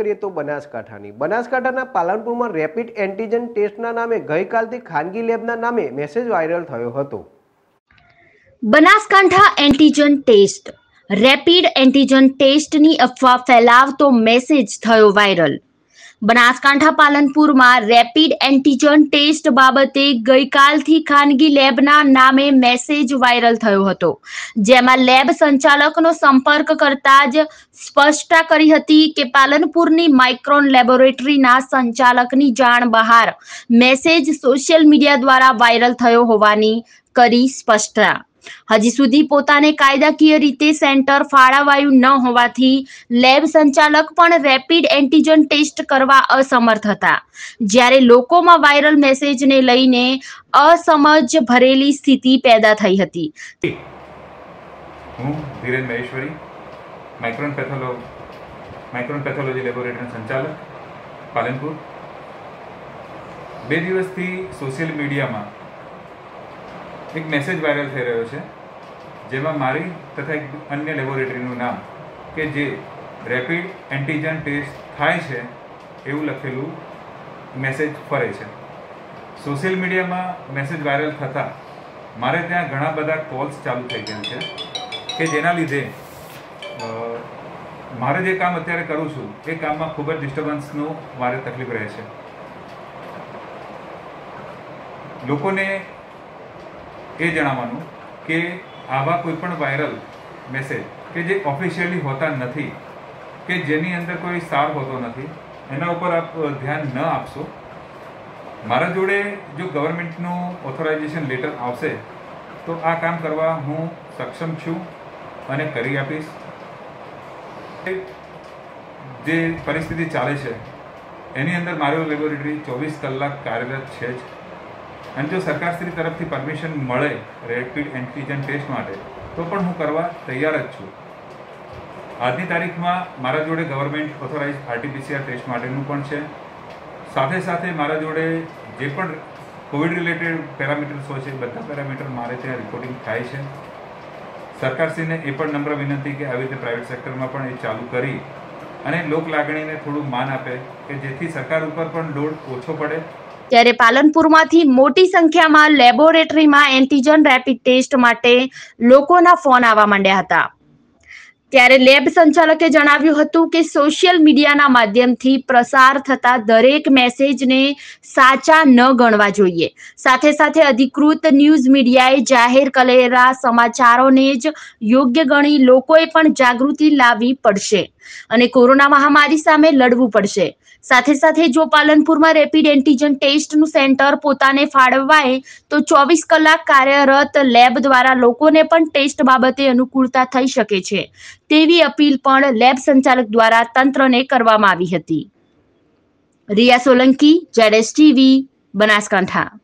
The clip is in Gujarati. करिए तो बनासकांठानी बनासकांठाना पालनपुरमा रेपिड एंटीजन टेस्टना नामे गईकालथी खानगी लेबना नामे मेसेज वायरल थयो हतो। Banaskantha antigen test rapid antigen टेस्टनी अफवा फैलावतो मेसेज थयो वायरल। बनासकांठा पालनपुरमा रेपिड एंटीजन टेस्ट बाबते गईकालथी खानगी लेबना नामे मेसेज वायरल थयो हतो, जेमां लेब संचालकनो संपर्क करता ज स्पष्टता करी हती के पालनपुरनी माइक्रोन लेबोरेटरीना संचालकनी जाण बहार मेसेज सोशियल मीडिया द्वारा वायरल थयो होवानी करी स्पष्टता। हजी सुधी पोताने कायदाकीय रीते सेंटर फाळवायु न होवाथी लेब संचालक पण रेपिड एंटीजन टेस्ट करवा असमर्थ हता, ज्यारे लोकोमां वायरल मेसेजने लईने असमज भरेली स्थिति पैदा थई हती। हूँ Dhirendra Maheshwari micron pathology laboratory संचालक पालनपुर बे दिवसथी सोशियल मीडिया में एक मैसेज वायरल થઈ રહ્યો છે, જેમાં મારી તથા એક અન્ય લેબોરેટરીનું નામ કે જે રેપિડ એન્ટિજન ટેસ્ટ થાય છે એવું લખેલું મેસેજ ફરે છે। સોશિયલ મીડિયામાં મેસેજ વાયરલ થતાં મારે ત્યાં ઘણા બધા કોલ્સ ચાલુ થઈ ગયા છે કે જેના લીધે મારે જે કામ અત્યારે કરું છું એ કામમાં ખૂબ જ ડિસ્ટર્બન્સનું મારે તકલીફ રહે છે। લોકોને ये जणावानुं के आवा कोईपण वायरल मैसेज के जे ऑफिशियली होता नहीं के जेनी अंदर कोई सार होता नहीं एना उपर आप ध्यान न आपशो। मारा जोड़े जो गवर्नमेंटनो ऑथोराइजेशन लेटर आवशे तो आ काम करवा हूँ सक्षम छूँ अने करी आपीश। जे परिस्थिति चाले छे एनी अंदर मारी लेबोरेटरी 24 કલાક कार्यरत छे ज અને જો સરકારશ્રી તરફથી પરમિશન મળે રેપિડ એન્ટિજન ટેસ્ટ માટે તો પણ હું કરવા તૈયાર જ છું। આજની તારીખમાં મારા જોડે ગવર્મેન્ટ ઓથોરાઇઝ આરટીપીસીઆર ટેસ્ટ માટેનું પણ છે, સાથે સાથે મારા જોડે જે પણ કોવિડ રિલેટેડ પેરામીટર્સ હોય છે બધા પેરામીટર મારે ત્યાં રિપોર્ટિંગ થાય છે। સરકારશ્રીને એ પણ નમ્ર વિનંતી કે આવી રીતે પ્રાઇવેટ સેક્ટરમાં પણ એ ચાલુ કરી અને લોક લાગણીને થોડું માન આપે કે જેથી સરકાર ઉપર પણ લોડ ઓછો પડે। ત્યારે પાલનપુરમાંથી મોટી સંખ્યામાં લેબોરેટરીમાં એન્ટિજન રેપિડ ટેસ્ટ માટે લોકોના ફોન આવવા માંડ્યા હતા, ત્યારે લેબ સંચાલકે જણાવ્યું હતું કે સોશિયલ મીડિયાના માધ્યમથી પ્રસાર થતા દરેક મેસેજને સાચા ન ગણવા જોઈએ, સાથે સાથે અધિકૃત ન્યૂઝ મીડિયાએ જાહેર કરેલા સમાચારોને જ યોગ્ય ગણી લોકોએ પણ જાગૃતિ લાવવી પડશે અને કોરોના મહામારી સામે લડવું પડશે। સાથે સાથે જો પાલનપુરમાં રેપિડ એન્ટિજન ટેસ્ટનું સેન્ટર પોતાને ફાળવાય તો 24 કલાક કાર્યરત લેબ દ્વારા લોકોને પણ ટેસ્ટ બાબતે અનુકૂળતા થઈ શકે છે, તેવી અપીલ પણ લેબ સંચાલક દ્વારા તંત્રને કરવામાં આવી હતી। રિયા સોલંકી, JSTV, બનાસકાંઠા।